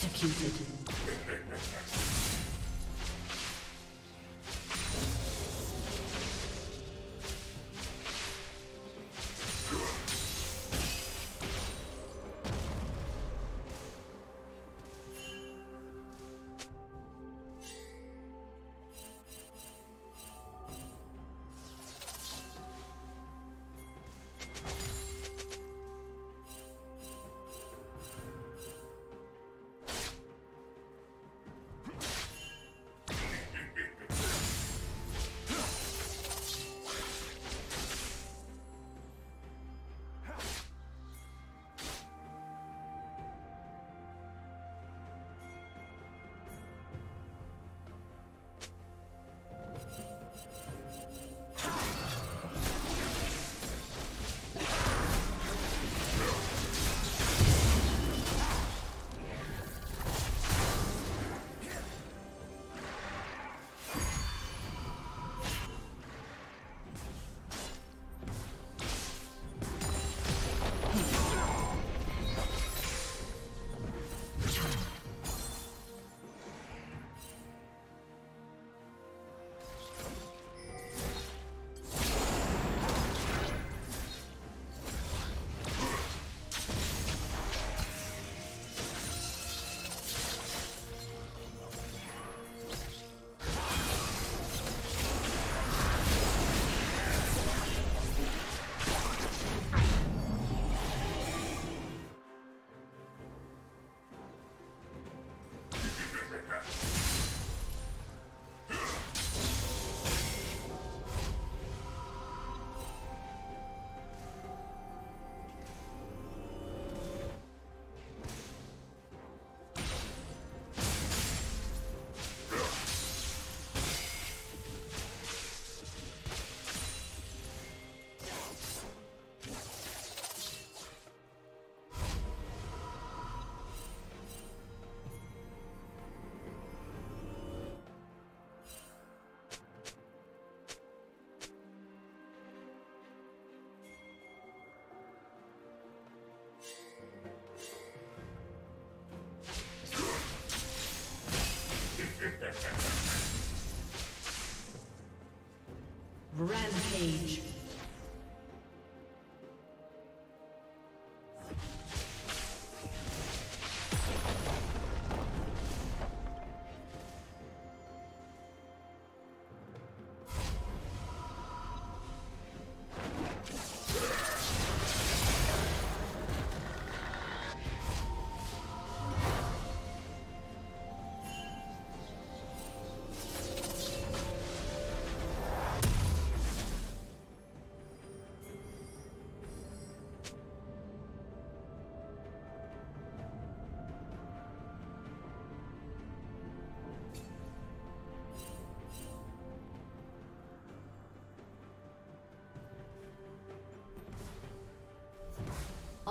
Executed. Rampage.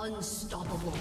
Unstoppable.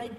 Red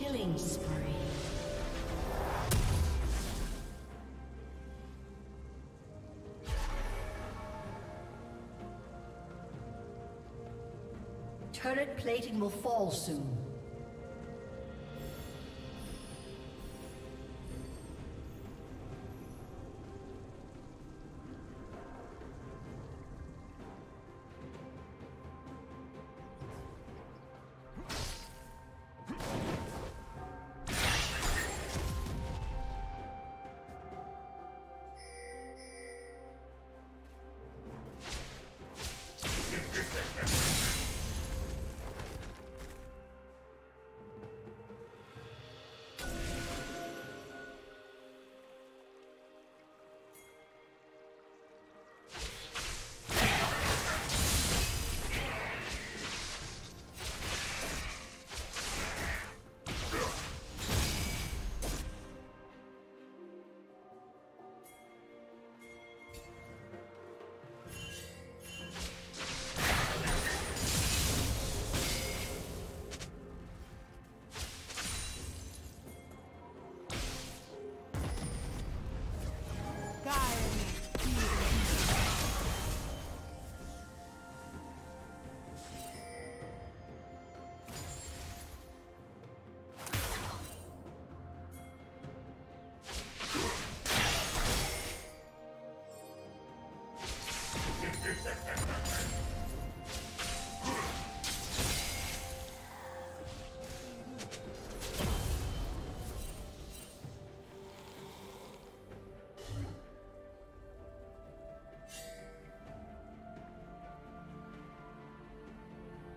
Killing spree. Turret plating will fall soon.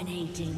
Dominating.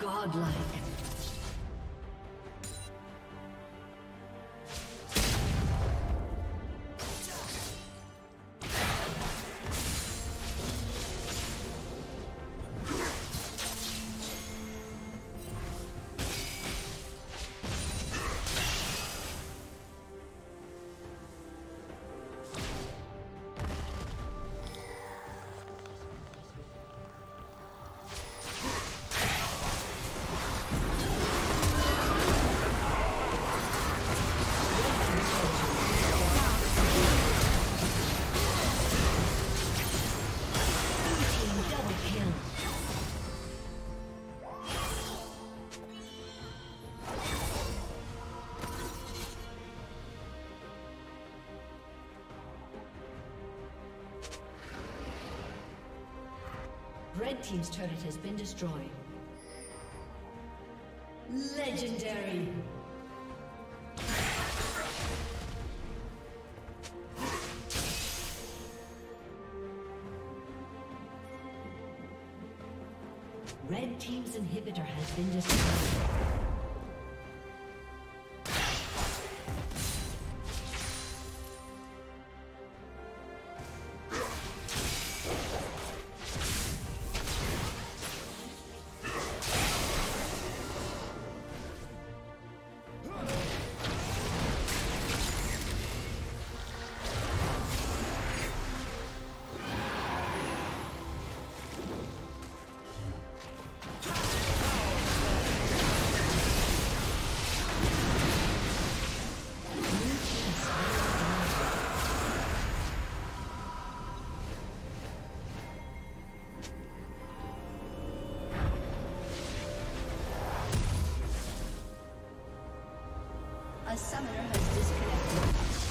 Godlike. Red Team's turret has been destroyed. Legendary! Red Team's inhibitor has been destroyed. A summoner has disconnected.